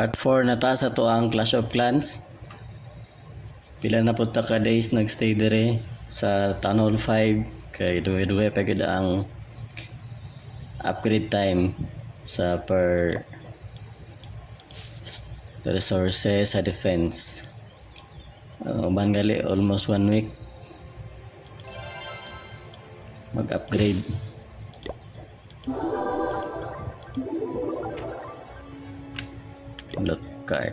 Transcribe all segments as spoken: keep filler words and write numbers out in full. Part four na ta sa to ang Clash of Clans. Pila na po ta ka days nagstay dire sa Town Hall five kay duwe-duwe pa gid ang upgrade time sa per resources sa defense. Uban uh, gali almost one week mag-upgrade. Look guy.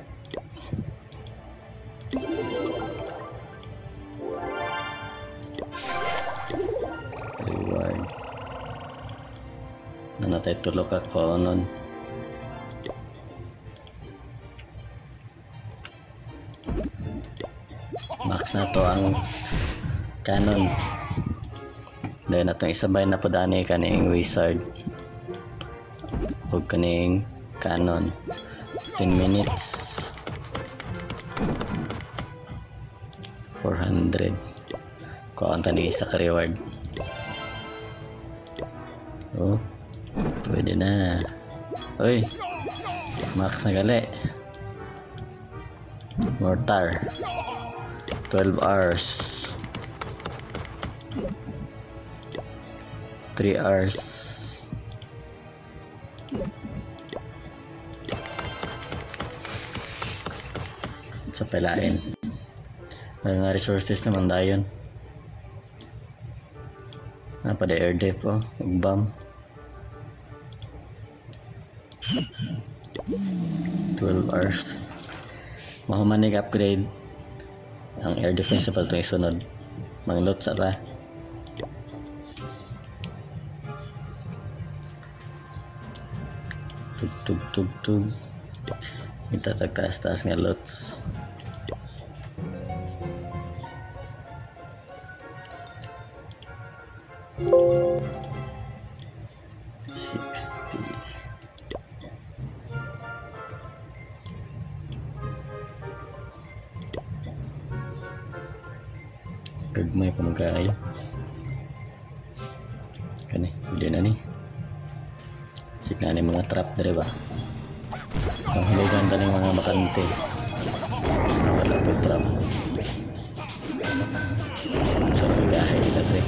Rewind. Nanatay tulog ako nun. Max na to ang cannon. Dahil natong isabay na po dani kaning wizard o kaning cannon. ten minutes, four hundred. Kaunta ni isa ka reward. Oh, pwede na. Uy, max na gali. Mortar, twelve hours, three hours. Sa pelain may mga resources naman dayon na pada air def po bomb twelve hours mahumanig upgrade ang air defense sa patong isunod mga loot sa ta tug tug tug tug kita taas-taas nga lots sixty gagmay pa magkaayo kani, hindi na ni sik na ni mga trap dere ba panghulugan ka ng mga makante wala po trap sa paglahe kita trip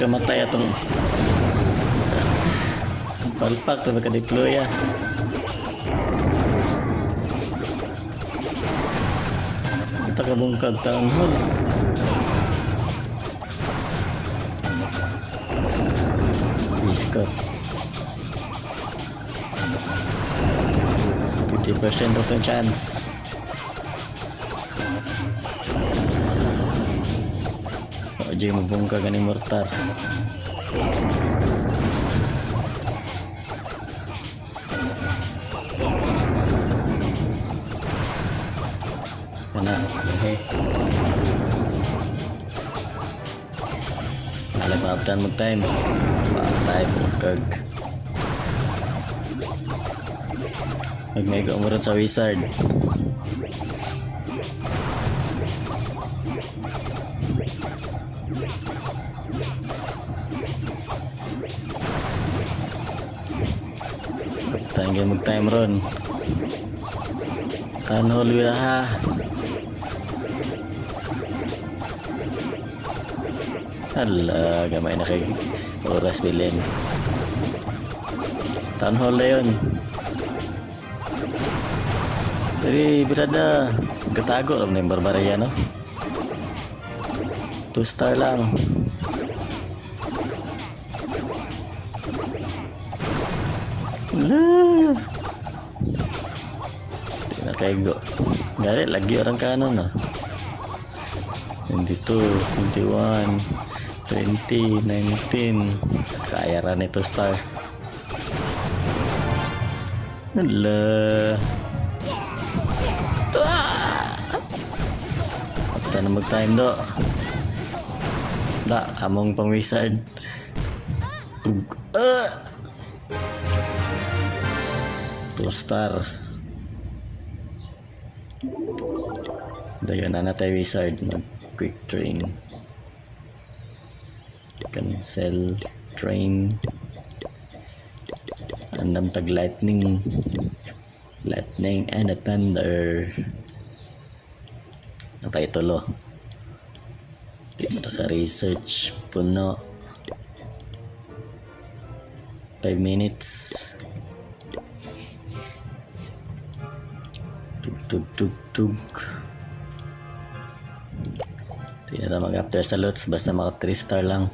kamatay atong palpak na magka-deploy ah takabungkag Town Hall iskot fifty percent atong chance jadi mabungka ganing mortar mana okay alababtan mo time patay bungkag nagmega umuran sa wizard tanggal mag-time ron Town Hall wiraha ala gamay na kay oras bilin Town Hall na yun dari birada katago rin yung barbarya no two star lang nggak tego, nyari lagi orang kanan lah. Dua puluh dua, dua puluh satu, dua puluh, sembilan belas, keairan itu style. Alah, kita nembak time dok. Tak among pemisah. Uh. Two star. Dayon anatay wizard mag quick train. Cancel train. Andam tag lightning. Lightning and a thunder. Apa itu loh? Kita research puno. Five minutes. Tuk tuk tuk tuk. Tidak ada mag-after sa loot, basta maka three star lang.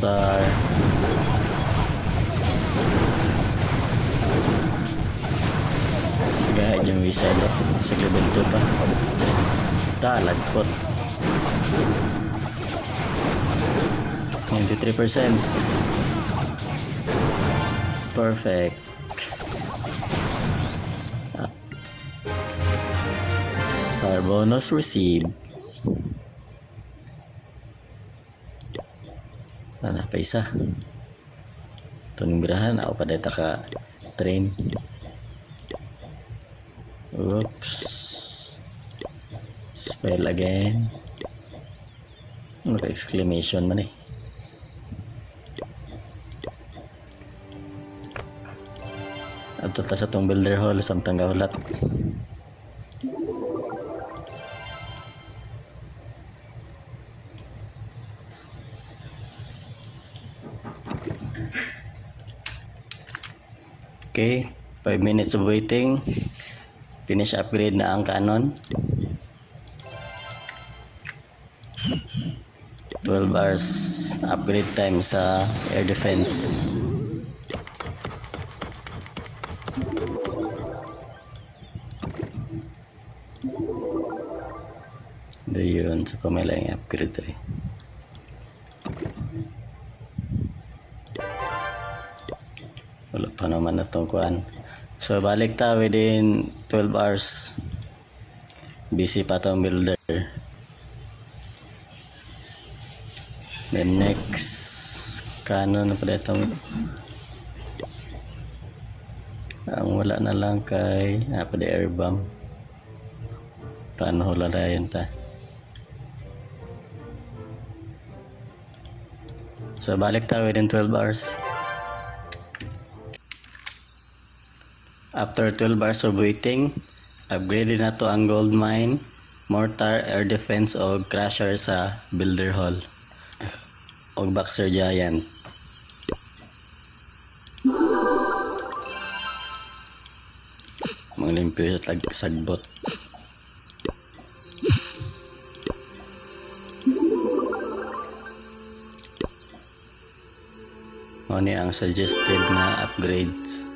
Star. Gaya jeng bisa dok, segelebel itu pa. Dah lagpot. ninety-three percent. Perfect. Star bonus received. Nah, apa isa? Tunggerahan ako pa dito ka train. Oops. Spell again. Exclamation man eh. At ito sa itong builder hall, samtang gahulat. Okay, five minutes of waiting. Finish upgrade na ang cannon. twelve hours upgrade time sa air defense. Dayun sa pamilang upgrade rin. Ano man itong kuhan. So balik ta within twelve hours. Busy pa itong builder. Then next kanon na pala itong ang wala na lang kay ah, pala air bomb. Paano hula na yun ta. So balik ta within twelve hours. After twelve hours of waiting, upgraded na to ang gold mine, mortar, air defense o crusher sa builder hall o boxer giant. Manglimpyo sa tagsagbot. Ano ang suggested na upgrades?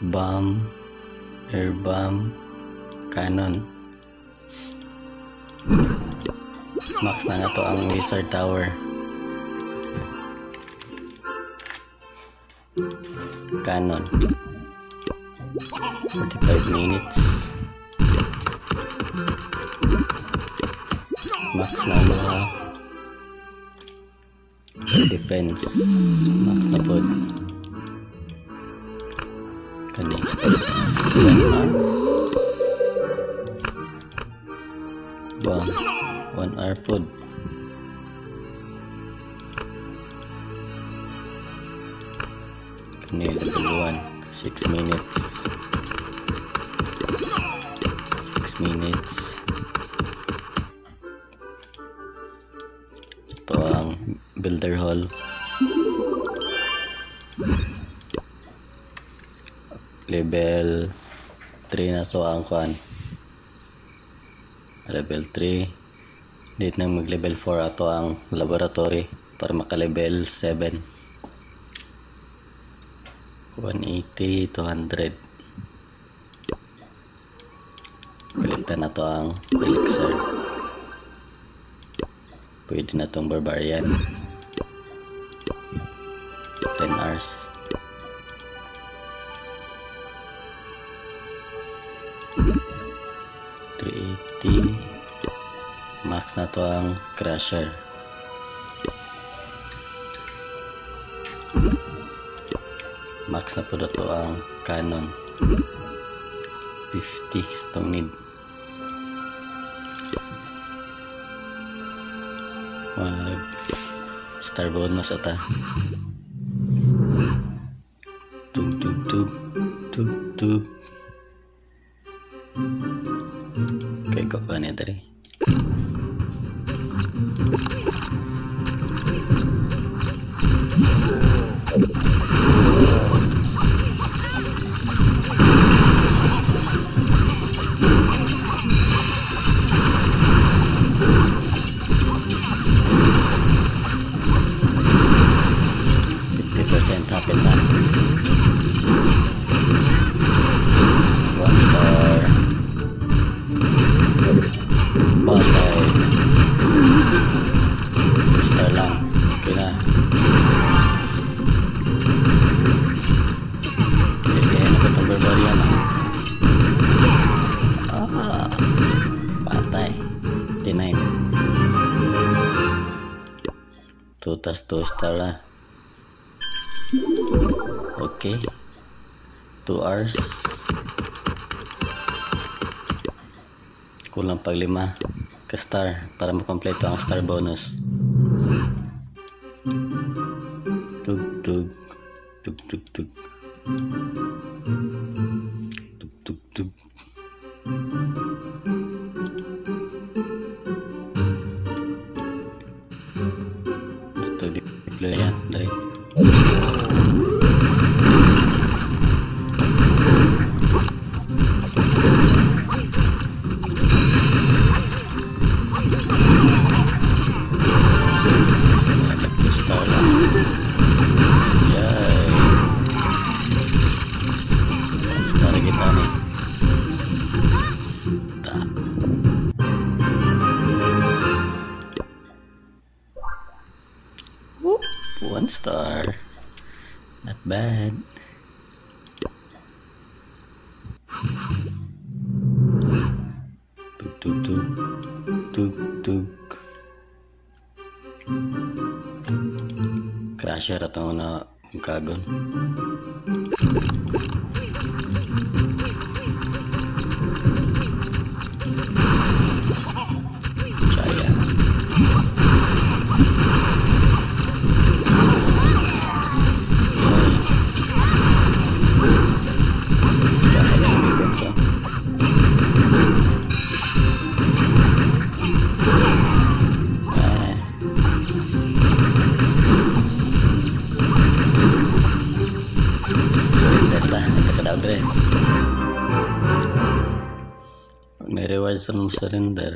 Bomb, air bomb, cannon. Max na nga to ang wizard tower. Cannon forty-five minutes. Max na mo ha. Depends. Max na po. Kani Bang, one hour food. Ini duluan six minutes. six minutes. Ito ang builder hall. Level three na to ang kwan. Level three. Dito na mag level four ato ang laboratory para maka level seven. one eighty, two hundred. Kulitan na to ang elixir. Pwede na tong barbarian. ten hours. three eighty. Max na to ang crusher. Max na po na to ang cannon. Fifty itong need. Mag star bonus ata. Tub tub tub tub tub. Kayak kok banget tadi. Tas dua star lah. Oke, okay. two hours. Kulang pag lima ke star para makompleto ang star bonus. Tug tug tug tug tug tug tug tug. Lihat dari star, not bad. Tuk tuk tuk tuk tuk. Crusher atau na kagon. Selama surrender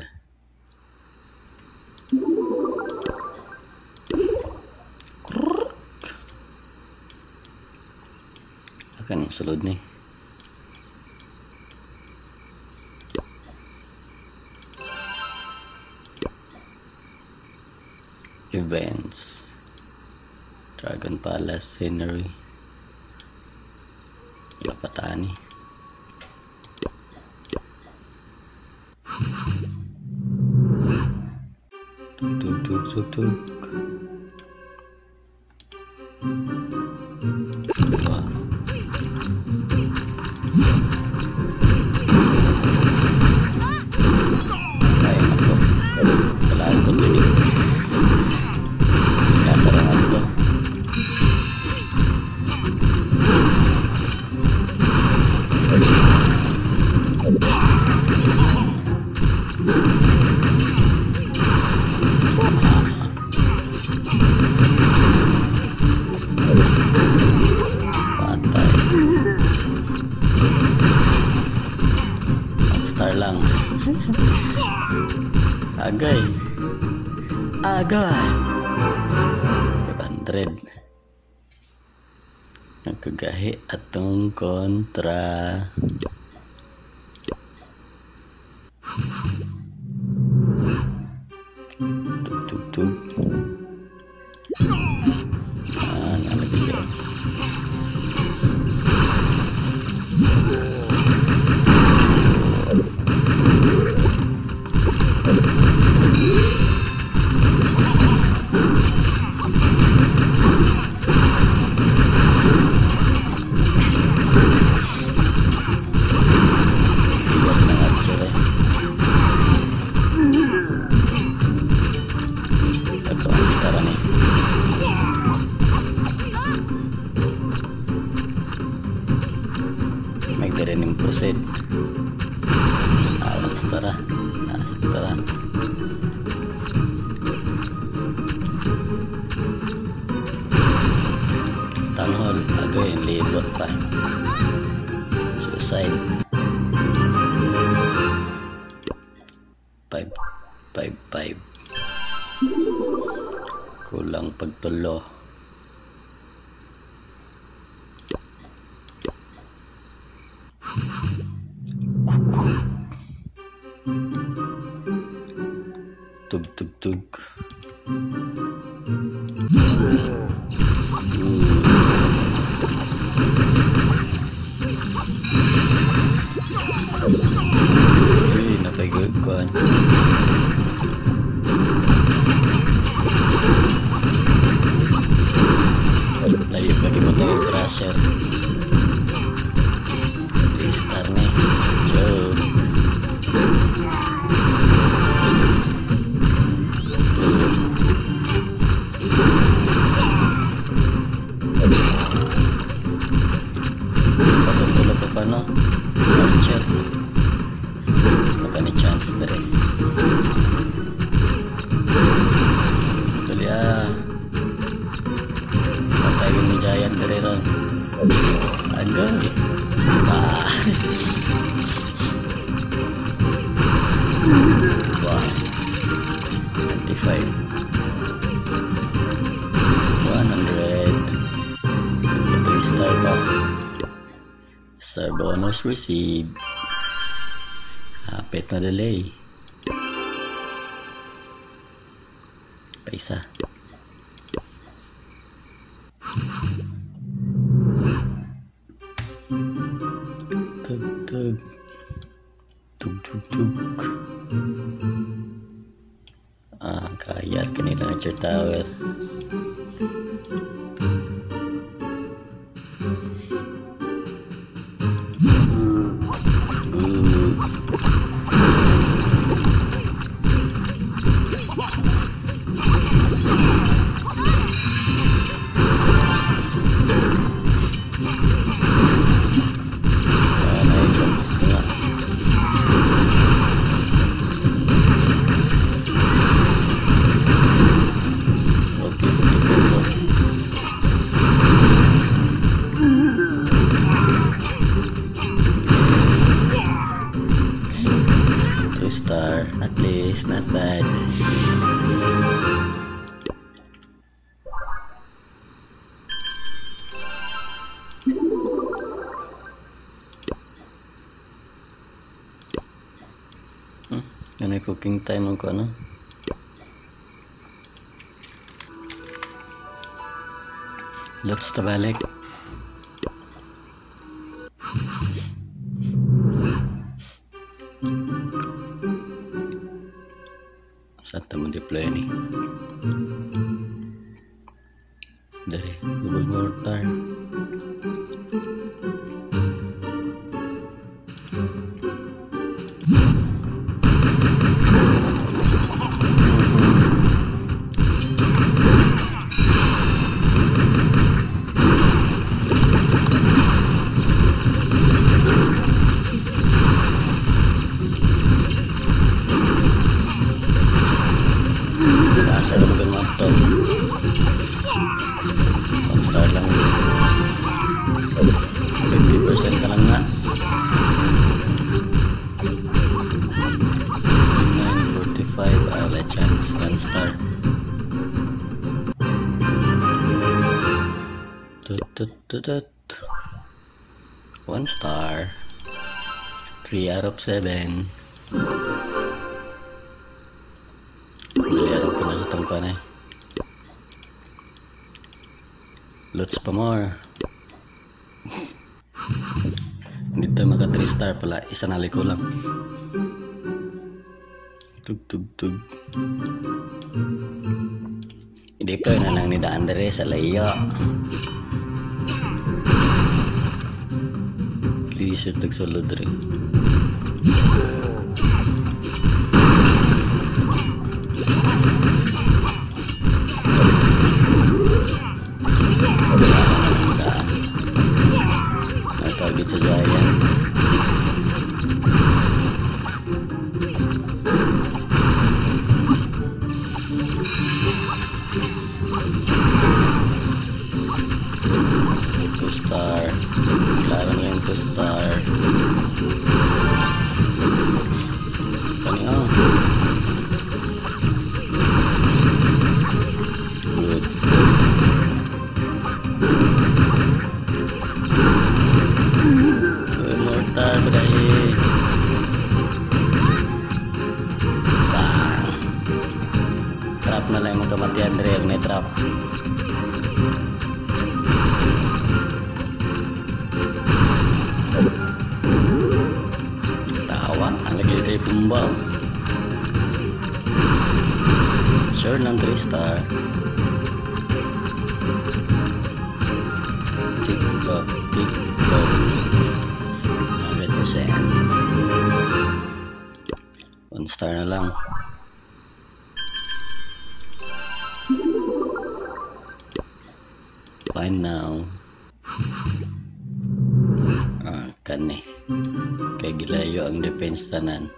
akan selod nih. Events Dragon Palace scenery apa tani. Tuk tuk. Wah. Ay, Lang. Agay. Agay. five hundred. Nagkagahi atong kontra. Tug tug tug. Ah, nalagyan. Persen, alat setara, nah setara, Town Hall again libot pa, suicide, five, five, five, kulang pagtulo. Tug tug tug. Uy, napagod. Layo bagi patay yung crusher. Three star nih. Ano? Archer. Magkani chance na rin. Tuloy ah. Patayin ni Giant na rin ron. Agay. Ah. Wow. ninety-five. one hundred. three star ba? Star bonus received. Hapit na delay. Paisa. Tug tug. Tug tug tug. Ah, kaya kanila ng Archer Tower. Star, at least not bad. Hmm, ganay cooking time ko ano? Let's tabalik. Atau deploy nih dari Google Mortar saya udah nonton monster yang lima puluh persen karena sembilan puluh lima uh, legends dan star tut tut tut one star three out of seven. Let's pamor. Dito maka three star pala, isa na liko lang. Tug tug tug. I-deploy na lang ni Da Andre sa layo. Please at nagsulod rin. Sure lang three star. TikTok, TikTok one hundred percent. one star na lang. Find now. Ah, kani. Kay gilayo ang defense tanan.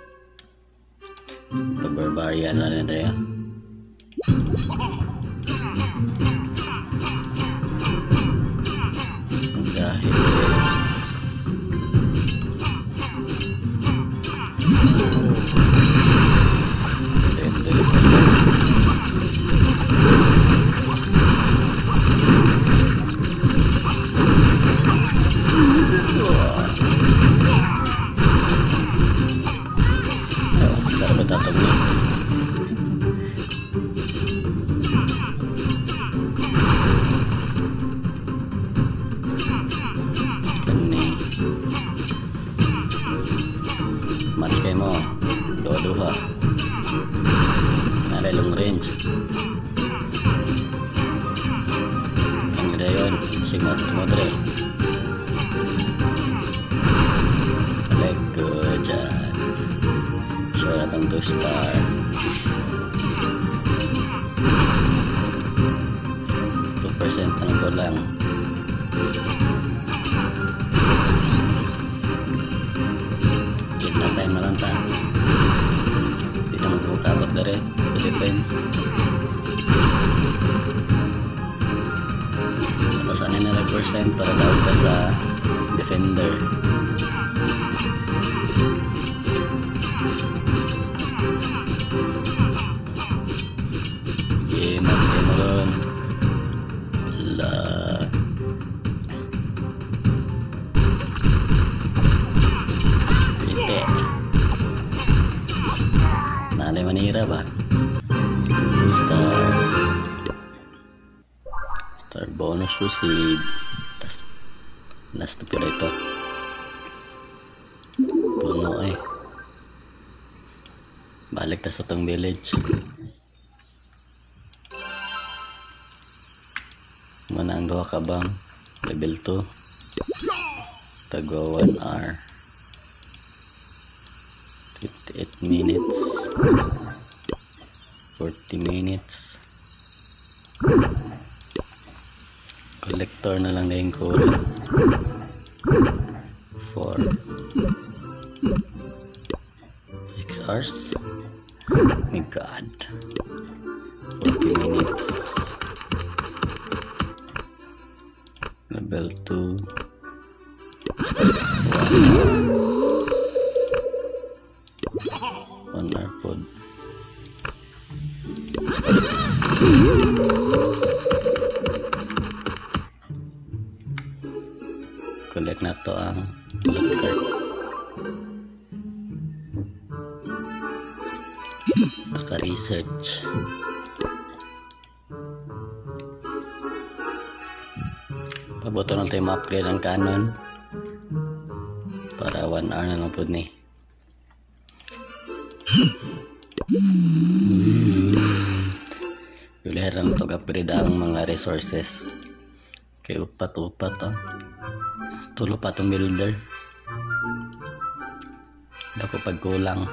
Pag-barbarian na rin tayo. Dahil two star two percent ang golang kita tayo malantang hindi na magkakabot na rin sa defense matasanin na rin percent para daw ka sa defender. Ba? Star Star bonus to si last last pero ito puno eh balik na sa tong village muna ang gawa ka bang level two tago one hour fifty-eight minutes forty minutes collector na lang na yung kulang four six hours my god minutes. Level two. One iPod. Collect na to ang card. Naka-research. Pabuto na tayo ma-upgrade ang cannon para one hour na napod ni. Yulihara na ito upgrade ang mga resources. Kay upat-upat ah. Tulo pa itong builder. Hindi ako pagkulang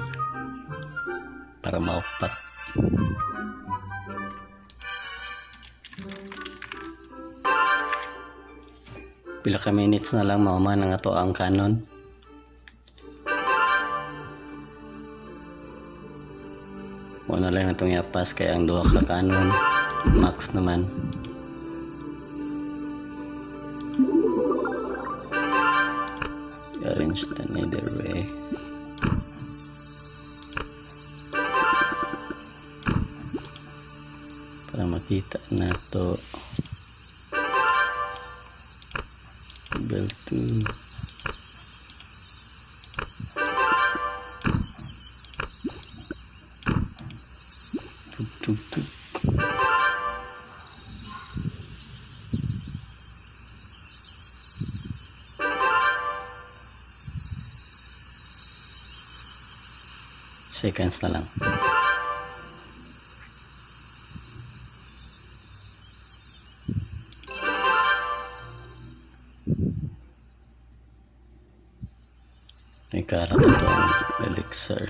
para maupat. Pila ka minutes na lang mama na nga ito ang cannon. Muna lang na itong iapas kaya ang duha ka kanon max naman. I-arrange it another way. Para makita na to. Level two. Tuk, tuk. Seconds na lang. Nagkara ko ito ang elixir.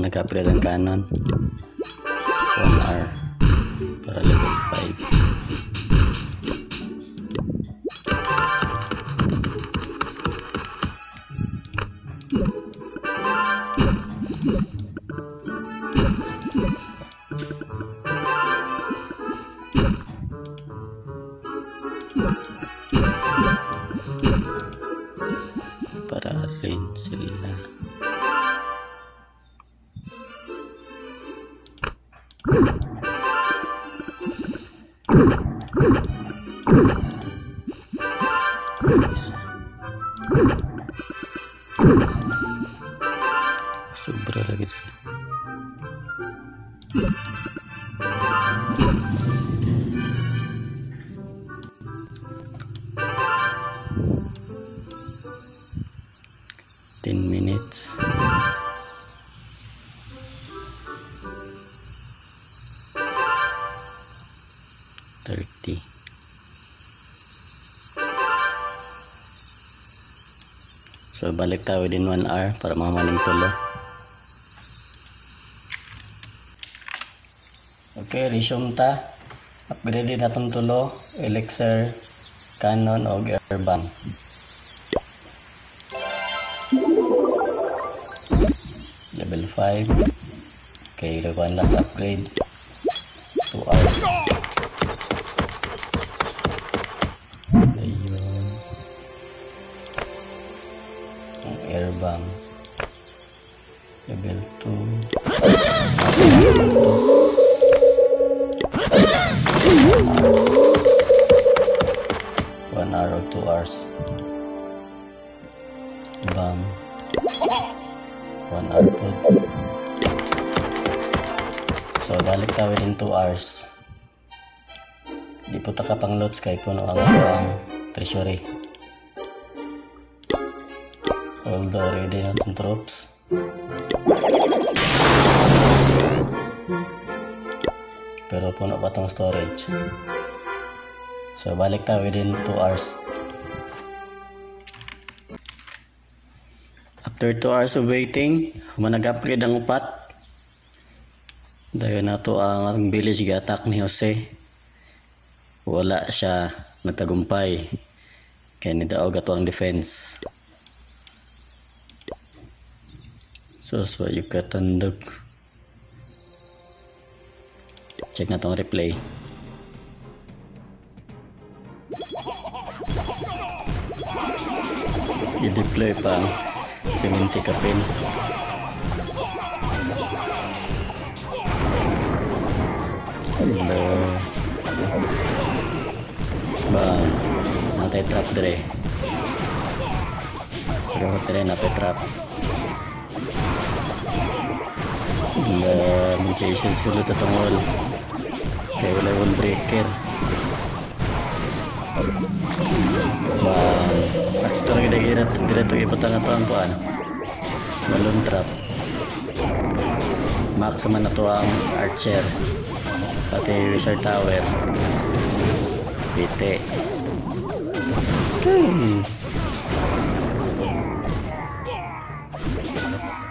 Nag-upgrade ang cannon one hour para level five para rin sila. Sobra lagi deh. ten minutes. thirty. So balik tayo within one hour para mamaning tulo. Okay, resume ta. Upgrade na itong tulo, elixir, cannon o airbomb. Level five. Okay, one last upgrade. two hours. Ayun. Ang airbomb. Level two. One hour or two hours. Bam. One hour put. So balik tayo din two hours. Di po taka pang loads kay puno ang ito ang treasury. Oldu already nothing drops. Pero puno pa tong storage. So balik tayo within two hours. After two hours of waiting, manag-upgrade ang upat. Dahil na to ang ating village gatak ni Jose. Wala siya nagtagumpay. Kaya nidaog ato ang defense. So, so yung katandog. Check na tong replay. I-deploy pa ang seventy kapin. Hello. Bang. Natay trap dre. Pero dre natay trap. Hello. Mag-jason sulit atong wall. Okay, wala wall breaker. Bang. Sakto lagi dahil dito ipatang atong tuan. Balloon trap. Max man na to ang archer. Pati wizard tower. Pite. Okay.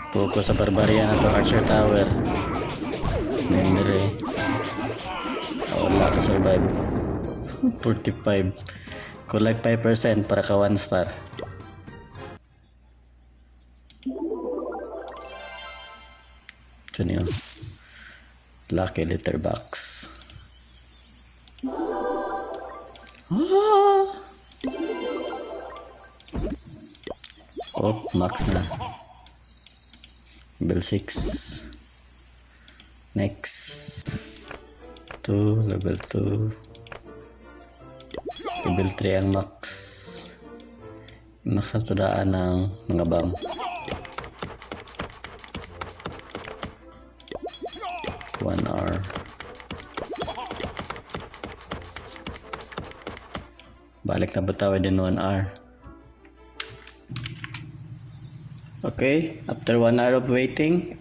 Puko sa barbarian na to archer tower. Nendere. Wala ka survive. forty-five. Collect five percent para ka one star. Yun yun. Lucky litter box. Ah! Oh, max na. Level six. Next. two, level two. Level three ang max. Max na tudaan ng mga bang. one hour. Balik na ba tayo din one hour? Okay, after one hour of waiting,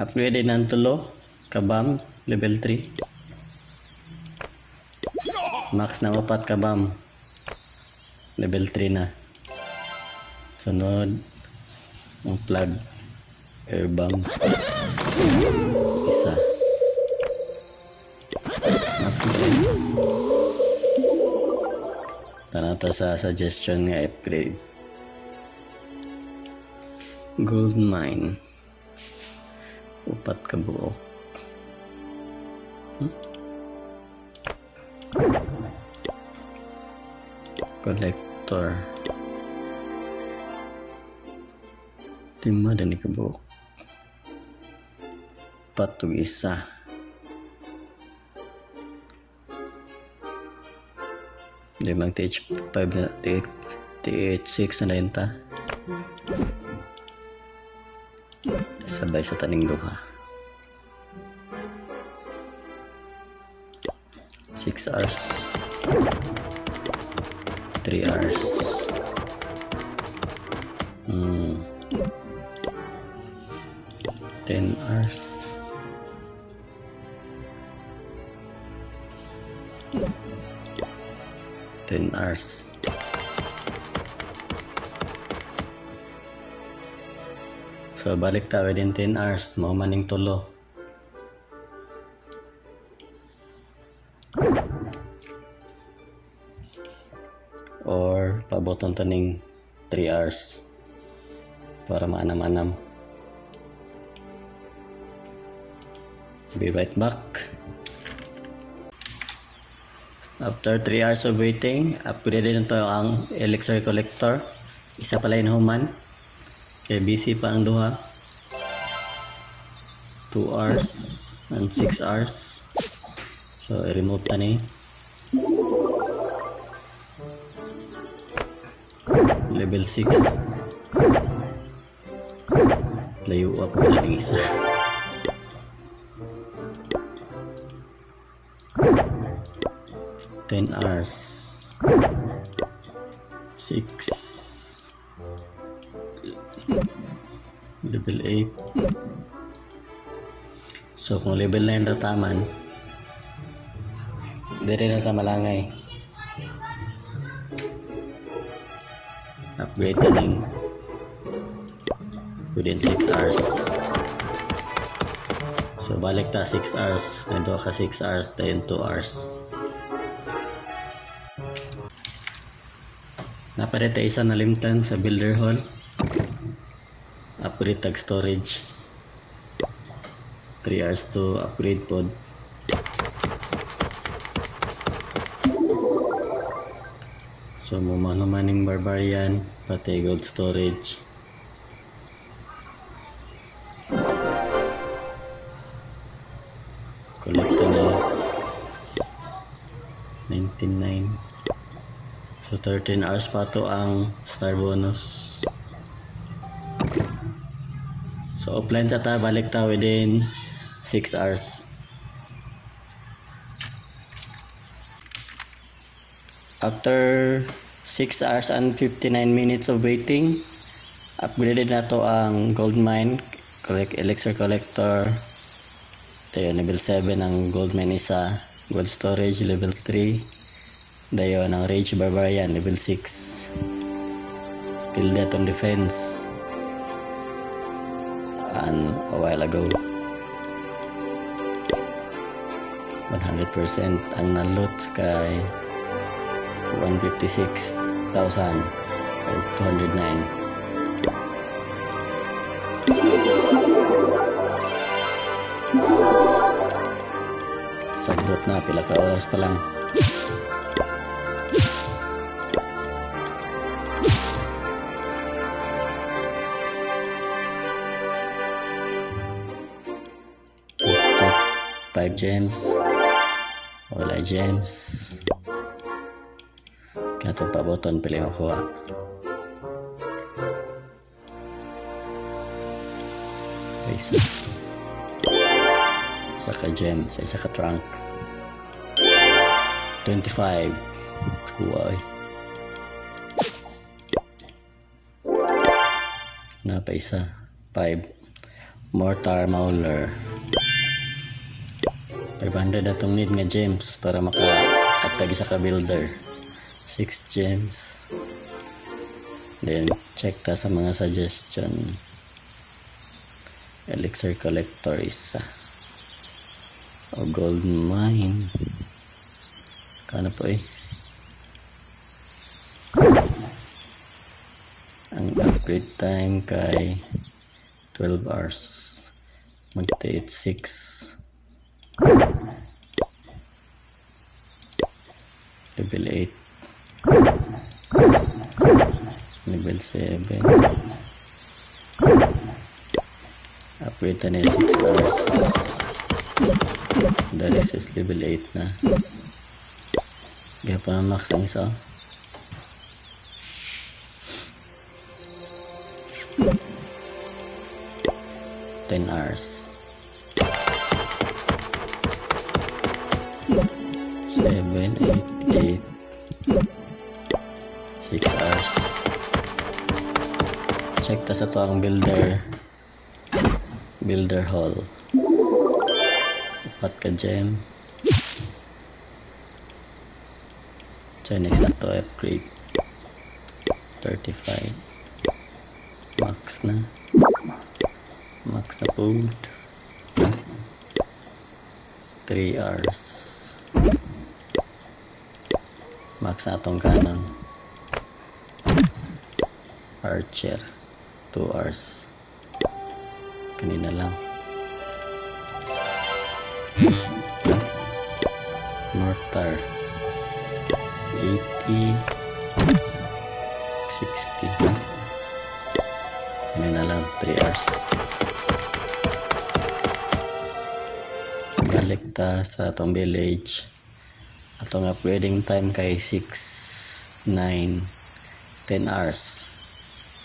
upgrade ng tulo. Kabam, level three. Max na upat kabam. Level three na. Sunod ang plug air bomb. Isa. Max na rin. Tanata sa suggestion nga upgrade. Gold mine. Upat ka buo. Hmm? Collector. Lima dan ikebok. Patung isa. Limang T H five na T H six na rin ta. Sabay sa taning duha. six hours. three hours. Hmm. ten hours. ten hours. So balik tayo din ten hours. Mau maning tulo. Or paboton taning three hours para maanam-anam. Be right back. After three hours of waiting, upgrade din to ang elixir collector. Isa pala yung human. Kaya busy pa ang duha. two hours and six hours. So i-remove tani. Level six. Layo up na ng isa. ten hours. six. level eight. So kung level nine rataman, dere na sa malangay. Upgrade ka din within six hours. So balik ta six hours, nandito ka six hours, tayo two hours. Napalit tayo isa nalimtan sa builder hall. Upgrade tag storage, three hours to upgrade pod. So mumano-maning barbarian, pati gold storage. Nine. So thirteen hours pa to ang star bonus. So offline sa ta, balik ta within six hours. After six hours and fifty-nine minutes of waiting, upgraded na to ang gold mine, collect elixir collector. Tayo level seven ang gold mine isa, gold storage level three. Dayon ang Rage Barbarian level six. Till death on defense. And a while ago, one hundred percent ang na-loot kay one hundred fifty-six thousand or two hundred nine. Sagot na, pila ka oras pa lang. five gems, wala gems, katong pa button pili makuha. Isa, isa ka gem, isa ka trunk, twenty-five, huwag na pa isa, five mortar mauler. Five hundred atong need nga gems para maka-atag isa ka builder. Six gems. Then check ta sa mga suggestion. Elixir collector isa o gold mine. Kano po eh ang upgrade time kay twelve hours, magtiit six. Level eight, level seven, upgrade na six hours. Dali is level eight na. Gaya pa ng max ang isa. Ten hours, seven, eight, eight, six hours. Check ta sa to ang builder builder hall. Upat ka gem. So next na to upgrade, thirty-five, max na max na food, three hours. Max na itong kanon. Archer, two hours. Kanina lang. Mortar, eighty, sixty. Kanina lang, three hours. Balik ta sa itong village. Atong upgrading time kay six, nine, ten hours.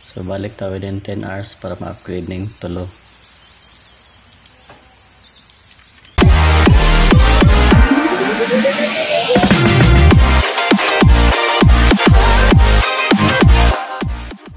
So balik ta within ten hours para ma-upgrade ning tulo.